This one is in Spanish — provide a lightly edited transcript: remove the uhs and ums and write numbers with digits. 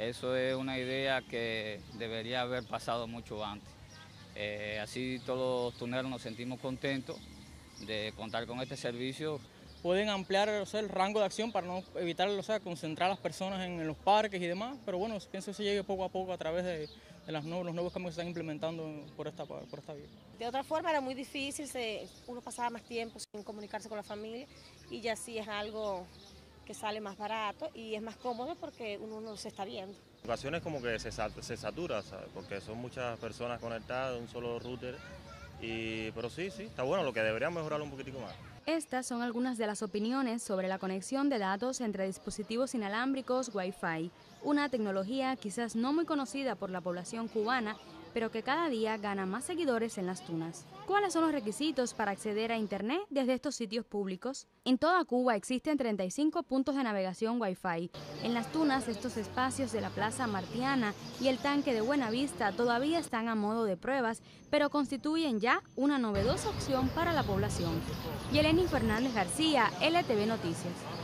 Eso es una idea que debería haber pasado mucho antes. Así todos los tuneros nos sentimos contentos de contar con este servicio. Pueden ampliar, o sea, el rango de acción para no evitar, o sea, concentrar a las personas en los parques y demás, pero bueno, pienso que se llegue poco a poco a través de los nuevos cambios que se están implementando por esta vía. De otra forma era muy difícil, uno pasaba más tiempo sin comunicarse con la familia, y ya sí es algo que sale más barato y es más cómodo porque uno no se está viendo. En ocasiones como que se satura, ¿sabes? Porque son muchas personas conectadas de un solo router. Pero sí, está bueno, lo que deberíamos mejorarlo un poquitico más. Estas son algunas de las opiniones sobre la conexión de datos entre dispositivos inalámbricos Wi-Fi, una tecnología quizás no muy conocida por la población cubana, pero que cada día gana más seguidores en Las Tunas. ¿Cuáles son los requisitos para acceder a Internet desde estos sitios públicos? En toda Cuba existen 35 puntos de navegación Wi-Fi. En Las Tunas, estos espacios de la Plaza Martiana y el Tanque de Buena Vista todavía están a modo de pruebas, pero constituyen ya una novedosa opción para la población. Jenny Fernández García, LTV Noticias.